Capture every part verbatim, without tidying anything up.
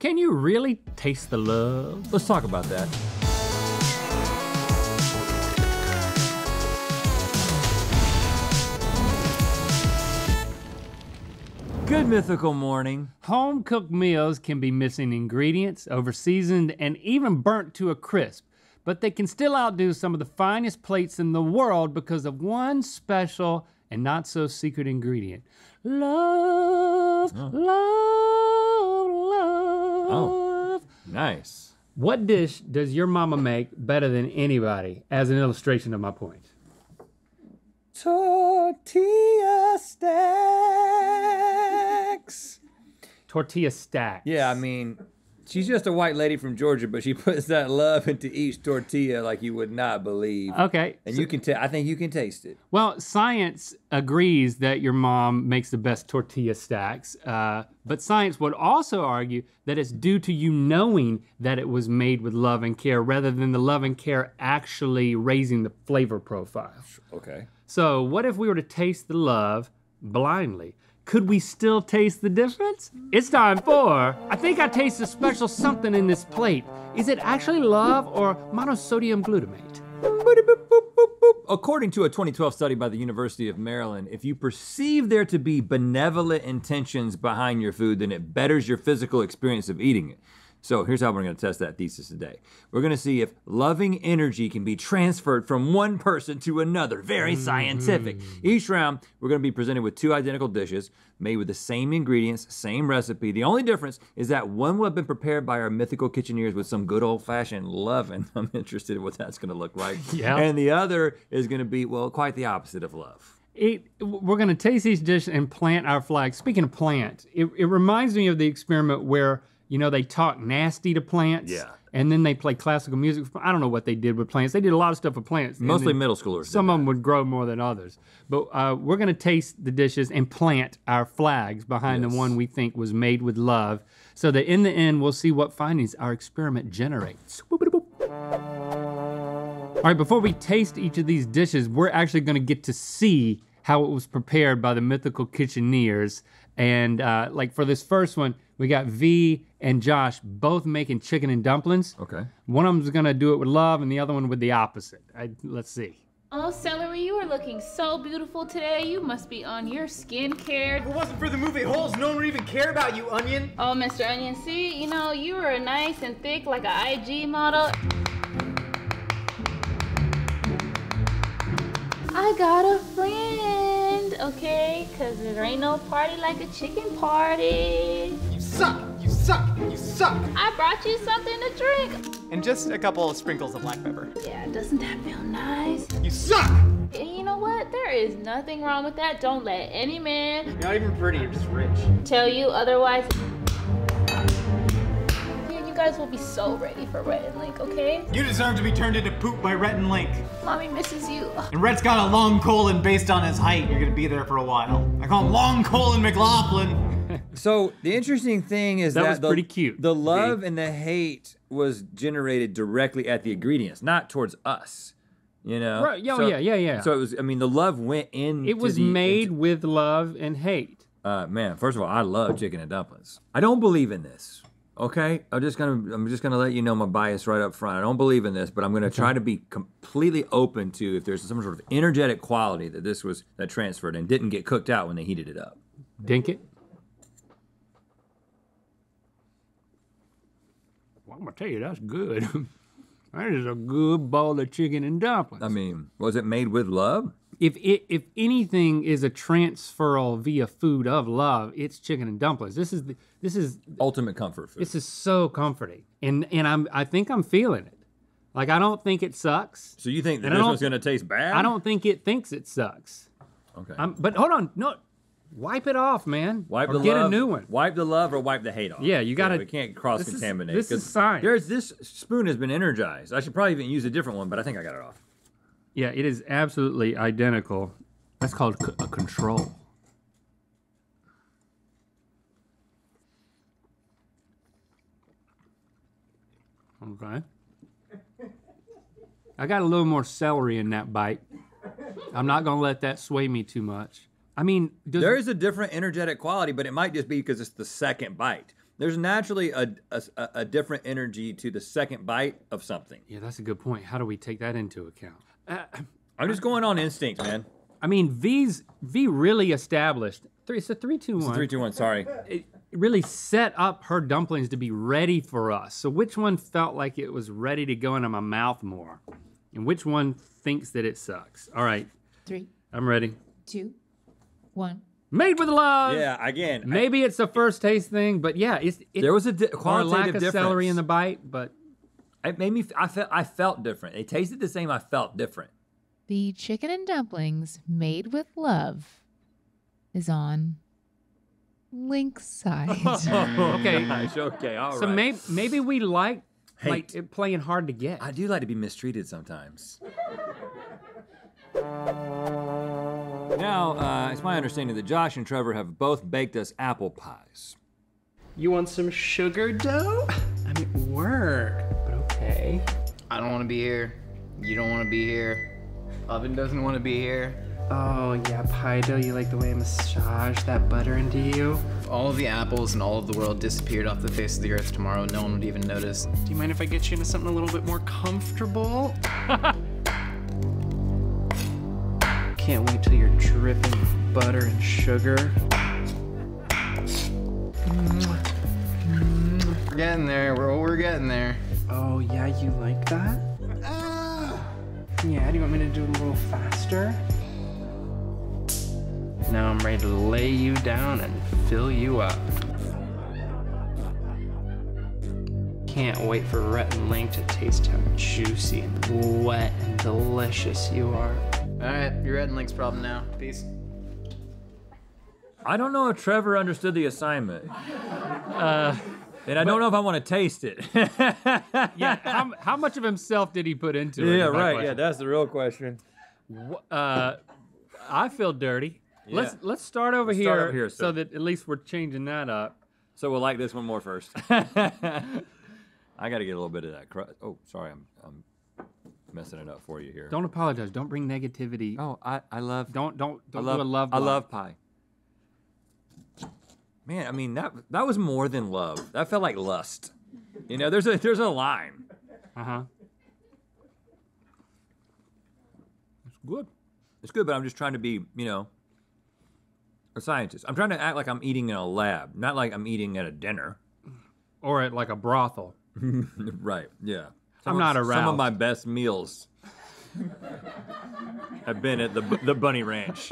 Can you really taste the love? Let's talk about that. Good Mythical Morning. Home-cooked meals can be missing ingredients, over-seasoned, and even burnt to a crisp, but they can still outdo some of the finest plates in the world because of one special and not so secret ingredient. Love, oh. love, love. Oh, nice. What dish does your mama make better than anybody, as an illustration of my point? Tortilla stacks. Tortilla stacks. Yeah, I mean, she's just a white lady from Georgia, but she puts that love into each tortilla like you would not believe. Okay. And so, you can ta- I think you can taste it. Well, science agrees that your mom makes the best tortilla stacks, uh, but science would also argue that it's due to you knowing that it was made with love and care rather than the love and care actually raising the flavor profile. Okay. So what if we were to taste the love blindly? Could we still taste the difference? It's time for, I think I taste a special something in this plate. Is it actually love or monosodium glutamate? According to a twenty twelve study by the University of Maryland, if you perceive there to be benevolent intentions behind your food, then it betters your physical experience of eating it. So here's how we're gonna test that thesis today. We're gonna see if loving energy can be transferred from one person to another, very mm-hmm. scientific. Each round, we're gonna be presented with two identical dishes made with the same ingredients, same recipe. The only difference is that one will have been prepared by our mythical kitcheneers with some good old fashioned love, and I'm interested in what that's gonna look like. Yeah. And the other is gonna be, well, quite the opposite of love. It, we're gonna taste each dish and plant our flag. Speaking of plant, it, it reminds me of the experiment where you know, they talk nasty to plants, yeah. and then they play classical music. I don't know what they did with plants. They did a lot of stuff with plants. Mostly middle schoolers. Some of them would grow more than others. But uh, we're gonna taste the dishes and plant our flags behind yes. the one we think was made with love, so that in the end, we'll see what findings our experiment generates. All right, before we taste each of these dishes, we're actually gonna get to see how it was prepared by the mythical kitcheneers. And uh, like for this first one, we got V and Josh both making chicken and dumplings. Okay. One of them's gonna do it with love and the other one with the opposite. I, let's see. Oh, Celery, you are looking so beautiful today. You must be on your skincare. If it wasn't for the movie Holes, no one would even care about you, Onion. Oh, Mister Onion, see, you know, you are nice and thick like an I G model. I got a friend, okay? Cause there ain't no party like a chicken party. You suck, you suck, you suck. I brought you something to drink. And just a couple of sprinkles of black pepper. Yeah, doesn't that feel nice? You suck! And you know what? There is nothing wrong with that. Don't let any man. You're not even pretty, you're just rich. Tell you otherwise. You guys will be so ready for Rhett and Link, okay? You deserve to be turned into poop by Rhett and Link. Mommy misses you. And Rhett's got a long colon based on his height. You're gonna be there for a while. I call him Long Colon McLaughlin. So the interesting thing is that, that was the, pretty cute. the love okay. and the hate was generated directly at the ingredients, not towards us. You know? Right, oh, so, yeah, yeah, yeah. So it was, I mean, the love went in. It was the, made with love and hate. Uh, man, first of all, I love chicken and dumplings. I don't believe in this. Okay, I'm just gonna I'm just gonna let you know my bias right up front. I don't believe in this, but I'm gonna okay. try to be completely open to if there's some sort of energetic quality that this was that transferred and didn't get cooked out when they heated it up. Dink it. Well, I'm gonna tell you that's good. That is a good bowl of chicken and dumplings. I mean, was it made with love? If it, if anything is a transferal via food of love, it's chicken and dumplings. This is the, this is ultimate comfort food. This is so comforting, and and I'm I think I'm feeling it. Like I don't think it sucks. So you think that this one's gonna taste bad? I don't think it thinks it sucks. Okay. I'm, but hold on, no, wipe it off, man. Wipe or the get love. Get a new one. Wipe the love or wipe the hate off. Yeah, you gotta. Yeah, we can't cross contaminate. This is, this is science. There's this spoon has been energized. I should probably even use a different one, but I think I got it off. Yeah, it is absolutely identical. That's called a control. Okay. I got a little more celery in that bite. I'm not gonna let that sway me too much. I mean, does there is a different energetic quality, but it might just be because it's the second bite. there's naturally a, a, a different energy to the second bite of something. Yeah, that's a good point. How do we take that into account? Uh, I'm just going on instinct, man. I mean, V's, V really established, three, it's a three two one. It's a three two one, sorry. It really set up her dumplings to be ready for us. So which one felt like it was ready to go into my mouth more? And which one thinks that it sucks? All right. Three. I'm ready. Two, one. Made with love. Yeah, again. Maybe I, it's the first taste thing, but yeah, it's it, there was a qualitative lack of difference. Celery in the bite, but it made me. I felt. I felt different. It tasted the same. I felt different. The chicken and dumplings made with love is on Link's side. Oh, okay, gosh, okay, all right. So maybe maybe we like Hate. like it playing hard to get. I do like to be mistreated sometimes. Now, uh, it's my understanding that Josh and Trevor have both baked us apple pies. You want some sugar dough? I'm at work, but okay. I don't want to be here. You don't want to be here. Oven doesn't want to be here. Oh yeah, pie dough, you like the way I massage that butter into you? If all of the apples in all of the world disappeared off the face of the earth tomorrow, no one would even notice. Do you mind if I get you into something a little bit more comfortable? Can't wait till you're dripping butter and sugar. We're getting there, we're, we're getting there. Oh yeah, you like that? Ah. Yeah, do you want me to do it a little faster? Now I'm ready to lay you down and fill you up. Can't wait for Rhett and Link to taste how juicy and wet and delicious you are. All right, you're Rhett and Link's problem now. Peace. I don't know if Trevor understood the assignment. Uh, and I but, don't know if I want to taste it. Yeah, how, how much of himself did he put into it? Yeah, right, question? Yeah, that's the real question. Uh, I feel dirty. Yeah. Let's let's start over let's here, start over here so that at least we're changing that up. So we'll like this one more first. I gotta get a little bit of that crust. Oh, sorry, I'm, I'm messing it up for you here. Don't apologize. Don't bring negativity. Oh, I, I love. Don't don't don't I love, do a love. I love pie. Man, I mean that that was more than love. That felt like lust. You know, there's a there's a line. Uh huh. It's good. It's good, but I'm just trying to be, you know, a scientist. I'm trying to act like I'm eating in a lab, not like I'm eating at a dinner, or at like a brothel. Right. Yeah. Some I'm not of, aroused. Some of my best meals have been at the the Bunny Ranch.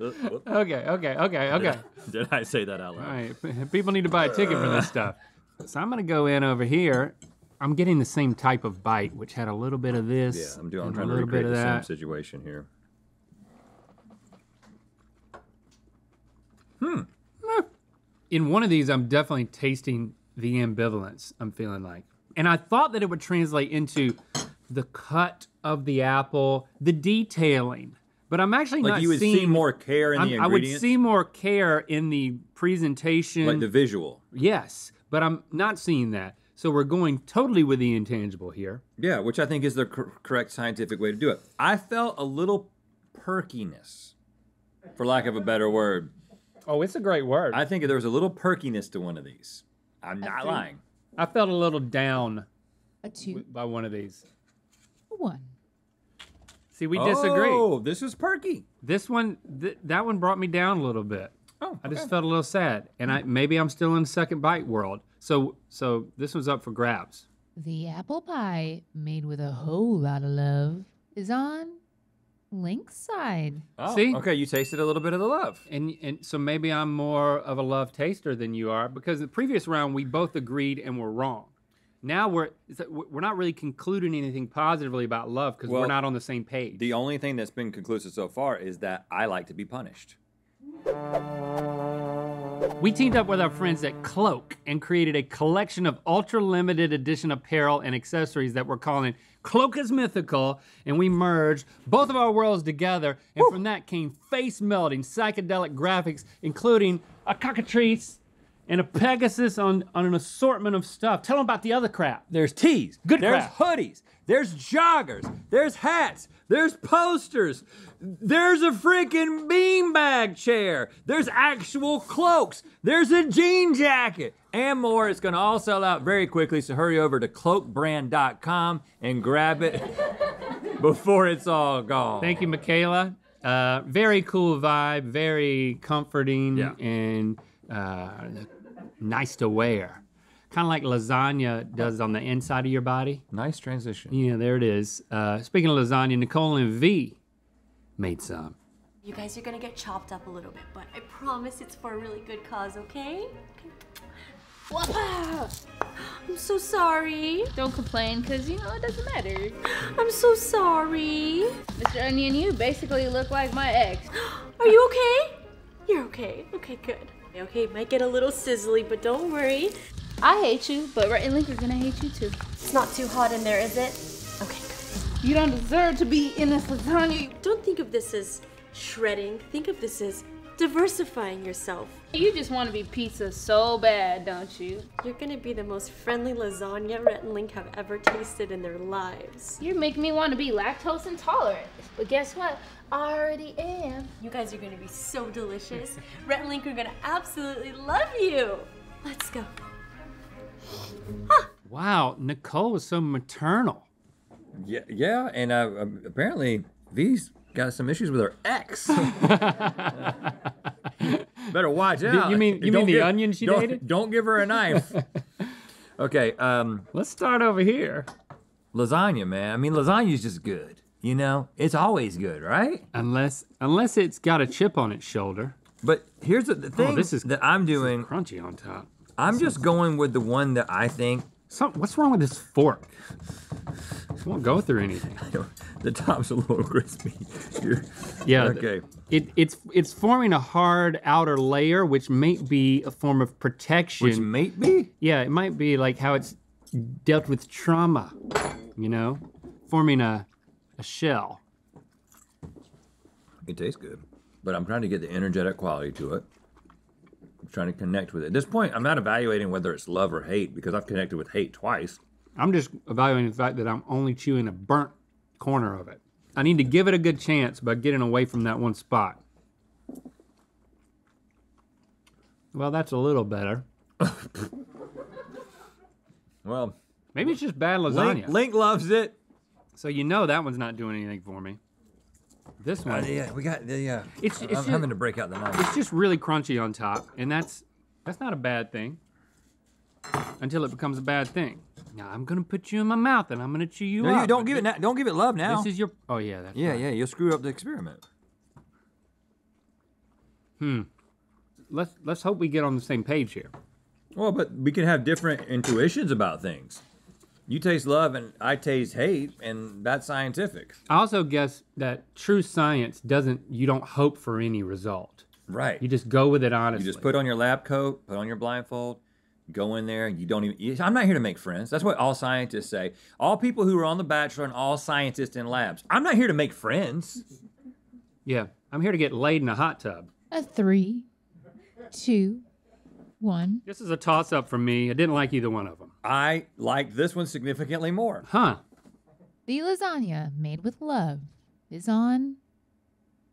Okay, okay, okay, okay. Did, did I say that out loud? All right, people need to buy a ticket for this stuff. So I'm gonna go in over here. I'm getting the same type of bite, which had a little bit of this. Yeah, I'm doing. I'm trying to recreate the same situation here. Hmm. In one of these, I'm definitely tasting the ambivalence, I'm feeling like. And I thought that it would translate into the cut of the apple, the detailing, but I'm actually like not seeing- Like you would see more care in I'm, the ingredients? I would see more care in the presentation. Like the visual? Yes, but I'm not seeing that. So we're going totally with the intangible here. Yeah, which I think is the cor correct scientific way to do it. I felt a little perkiness, for lack of a better word. Oh, it's a great word. I think there was a little perkiness to one of these. I'm not lying. I felt a little down a two. by one of these. A one. See, we oh, disagree. Oh, this was perky. This one, th that one brought me down a little bit. Oh, okay. I just felt a little sad, and I maybe I'm still in second bite world. So, so this one's up for grabs. The apple pie made with a whole lot of love is on Link's side. Oh, see? Okay, you tasted a little bit of the love. And and so maybe I'm more of a love taster than you are, because the previous round we both agreed and were wrong. Now we're we're not really concluding anything positively about love because well, we're not on the same page. The only thing that's been conclusive so far is that I like to be punished. We teamed up with our friends at Cloak and created a collection of ultra limited edition apparel and accessories that we're calling Cloak is Mythical, and we merged both of our worlds together, and Woo! From that came face-melting psychedelic graphics, including a cockatrice and a Pegasus on, on an assortment of stuff. Tell them about the other crap. There's tees, good crap. There's hoodies, there's joggers, there's hats, there's posters, there's a freaking beanbag chair, there's actual cloaks, there's a jean jacket, and more. It's gonna all sell out very quickly, so hurry over to cloak brand dot com and grab it before it's all gone. Thank you, Michaela. Uh, very cool vibe, very comforting, yeah. and uh, nice to wear. Kind of like lasagna does on the inside of your body. Nice transition. Yeah, there it is. Uh, speaking of lasagna, Nicole and V made some. You guys are gonna get chopped up a little bit, but I promise it's for a really good cause, okay? Okay. I'm so sorry. Don't complain, because, you know, it doesn't matter. I'm so sorry. Mister Onion, you basically look like my ex. Are you okay? You're okay. Okay, good. Okay, it might get a little sizzly, but don't worry. I hate you, but Rhett and Link are gonna hate you too. It's not too hot in there, is it? Okay, good. You don't deserve to be in this lasagna. Don't think of this as shredding. Think of this as diversifying yourself. You just want to be pizza so bad, don't you? You're gonna be the most friendly lasagna Rhett and Link have ever tasted in their lives. You're making me want to be lactose intolerant. But guess what? I already am. You guys are gonna be so delicious. Rhett and Link are gonna absolutely love you. Let's go. Huh. Wow, Nicole was so maternal. Yeah, yeah, and uh, apparently these. Got some issues with her ex. Better watch out. You mean you don't mean the give, onion she don't, dated? Don't give her a knife. Okay. Um, Let's start over here. Lasagna, man. I mean, lasagna's just good. You know, it's always good, right? Unless, unless it's got a chip on its shoulder. But here's the, the thing oh, this is, that I'm doing. This is crunchy on top. I'm this just sounds... going with the one that I think. Some, what's wrong with this fork? It won't go through anything. The top's a little crispy. Yeah. Okay. It, it's it's forming a hard outer layer, which may be a form of protection. Which may be? Yeah, it might be like how it's dealt with trauma, you know? Forming a, a shell. It tastes good, but I'm trying to get the energetic quality to it. I'm trying to connect with it. At this point, I'm not evaluating whether it's love or hate because I've connected with hate twice. I'm just evaluating the fact that I'm only chewing a burnt corner of it. I need to give it a good chance by getting away from that one spot. Well, that's a little better. Well. Maybe it's just bad lasagna. Link, Link loves it. So you know that one's not doing anything for me. This one. Uh, yeah, we got, the. Uh, it's, it's I'm just, having to break out the knife. It's just really crunchy on top, and that's that's not a bad thing until it becomes a bad thing. Now I'm gonna put you in my mouth and I'm gonna chew you no, up. No, you don't give it. Don't give it love now. This is your. Oh yeah, that's. Yeah, right. yeah. You'll screw up the experiment. Hmm. Let's let's hope we get on the same page here. Well, but we can have different intuitions about things. You taste love and I taste hate, and that's scientific. I also guess that true science doesn't. You don't hope for any result. Right. You just go with it honestly. You just put on your lab coat, put on your blindfold. Go in there, you don't even, I'm not here to make friends. That's what all scientists say. All people who are on The Bachelor and all scientists in labs. I'm not here to make friends. Yeah, I'm here to get laid in a hot tub. A three, two, one. This is a toss up for me. I didn't like either one of them. I like this one significantly more. Huh. The lasagna made with love is on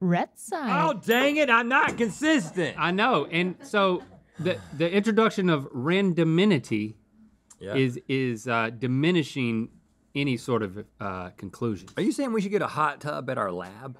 Rhett's side. Oh, dang it, I'm not consistent. I know, and so, The the introduction of randomity yeah. is is uh, diminishing any sort of uh, conclusion. Are you saying we should get a hot tub at our lab?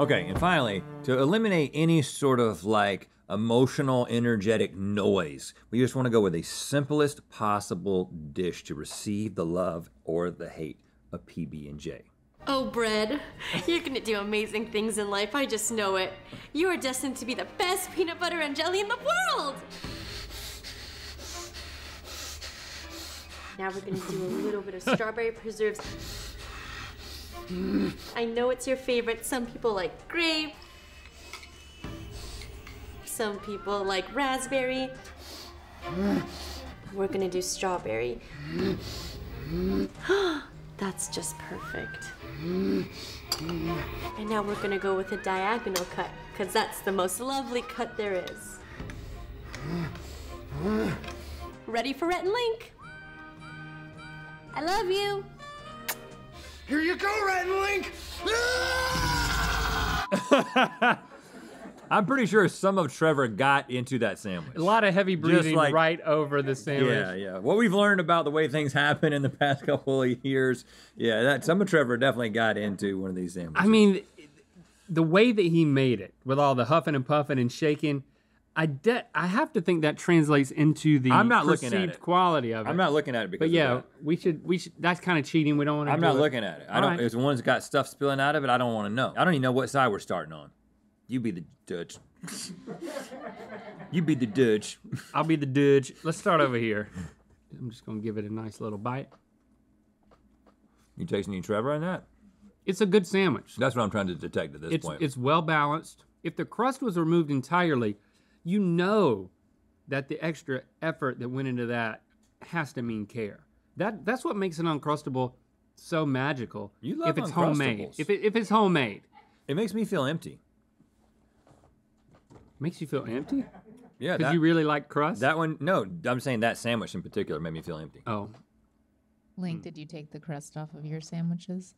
Okay, and finally, to eliminate any sort of like emotional, energetic noise, we just want to go with the simplest possible dish to receive the love or the hate of P B and J. Oh, bread, you're gonna do amazing things in life, I just know it. You are destined to be the best peanut butter and jelly in the world! Now we're gonna do a little bit of strawberry preserves. Mm. I know it's your favorite. Some people like grape. Some people like raspberry. Mm. We're gonna do strawberry. Mm. That's just perfect. Mm. Mm. And now we're gonna go with a diagonal cut because that's the most lovely cut there is. Ready for Rhett and Link? I love you. Here you go, Rhett and Link. Ah! I'm pretty sure some of Trevor got into that sandwich. A lot of heavy breathing like, right over the sandwich. Yeah, yeah. What we've learned about the way things happen in the past couple of years, yeah, that some of Trevor definitely got into one of these sandwiches. I mean, the way that he made it, with all the huffing and puffing and shaking, I de I have to think that translates into the I'm not perceived looking at it. quality of it. I'm not looking at it because But yeah, of that. we should we should that's kind of cheating. We don't want to I'm do not it. looking at it. I all don't right. If one's got stuff spilling out of it, I don't want to know. I don't even know what side we're starting on. You be the judge. You be the judge. I'll be the judge. Let's start over here. I'm just gonna give it a nice little bite. You tasting any Trevor on that? It's a good sandwich. That's what I'm trying to detect at this it's, point. It's well balanced. If the crust was removed entirely, you know that the extra effort that went into that has to mean care. That that's what makes an Uncrustable so magical. You love Uncrustables. If it's homemade. If it, if it's homemade. It makes me feel empty. Makes you feel empty? Yeah. Because you really like crust? That one, no, I'm saying that sandwich in particular made me feel empty. Oh. Link, mm. did you take the crust off of your sandwiches?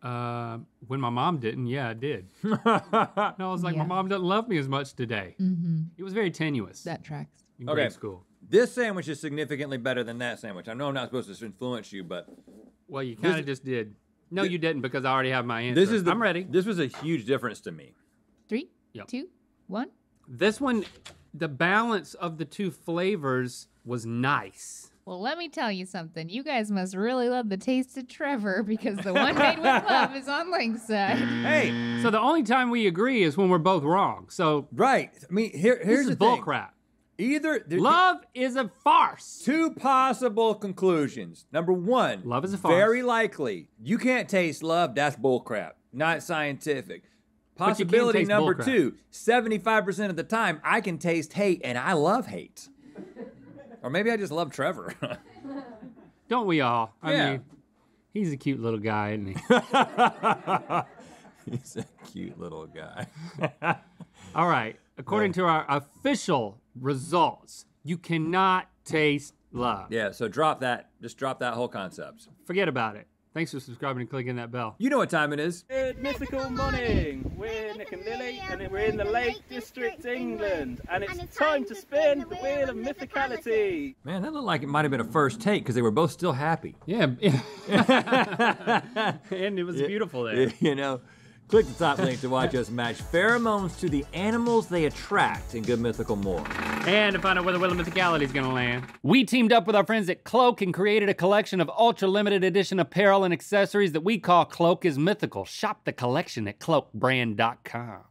Uh, when my mom didn't, yeah, I did. No, I was like, yeah. my mom doesn't love me as much today. Mm-hmm. It was very tenuous. That tracks. In okay. grade school. This sandwich is significantly better than that sandwich. I know I'm not supposed to influence you, but. Well, you kind of just did. No, this, you didn't because I already have my answer. This is the, I'm ready. This was a huge difference to me. Three, yep. two, One? This one, the balance of the two flavors was nice. Well, let me tell you something. You guys must really love the taste of Trevor because the one made with love is on Link's side. Hey. So the only time we agree is when we're both wrong. So right. I mean, here, here's the bull thing. Crap. Either love is a farce. Two possible conclusions. Number one, love is a farce. Very likely, you can't taste love. That's bull crap. Not scientific. Possibility number two, seventy-five percent of the time, I can taste hate and I love hate. Or maybe I just love Trevor. Don't we all? I yeah. mean, he's a cute little guy, isn't he? He's a cute little guy. All right, according yeah. to our official results, you cannot taste love. Yeah, so drop that, just drop that whole concept. Forget about it. Thanks for subscribing and clicking that bell. You know what time it is. Good Mythical Morning. We're Nick and Lily, and we're in the Lake District, England. And it's time to spin the Wheel of Mythicality. Man, that looked like it might have been a first take because they were both still happy. Yeah. And it was beautiful there. You know, click the top link to watch us match pheromones to the animals they attract in Good Mythical More. And to find out where the Wheel of Mythicality is gonna land. We teamed up with our friends at Cloak and created a collection of ultra limited edition apparel and accessories that we call Cloak is Mythical. Shop the collection at cloak brand dot com.